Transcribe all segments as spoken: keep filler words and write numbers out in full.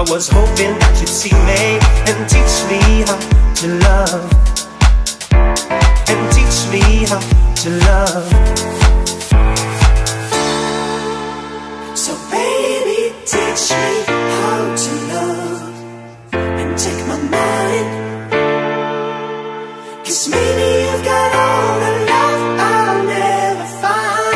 I was hoping that you'd see me and teach me how to love, and teach me how to love. So baby, teach me how to love, and take my mind, 'cause maybe you've got all the love I'll never find.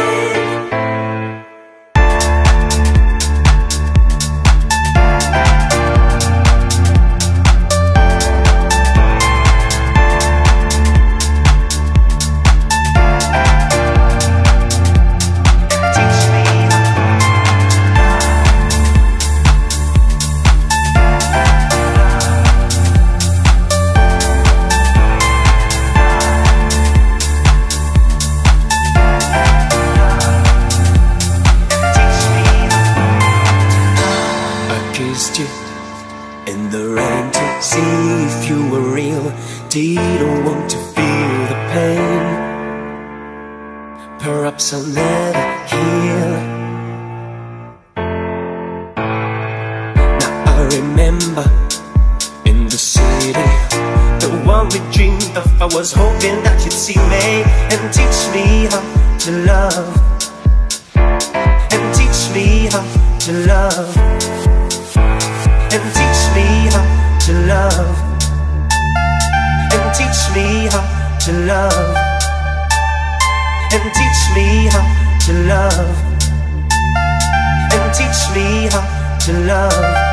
In the rain to see if you were real. Didn't want to feel the pain. Perhaps I'll never heal. Now I remember in the city, the one we dreamed of. I was hoping that you'd see me and teach me how to love, and teach me how to love, and teach me how to love, and teach me how to love, and teach me how to love, and teach me how to love.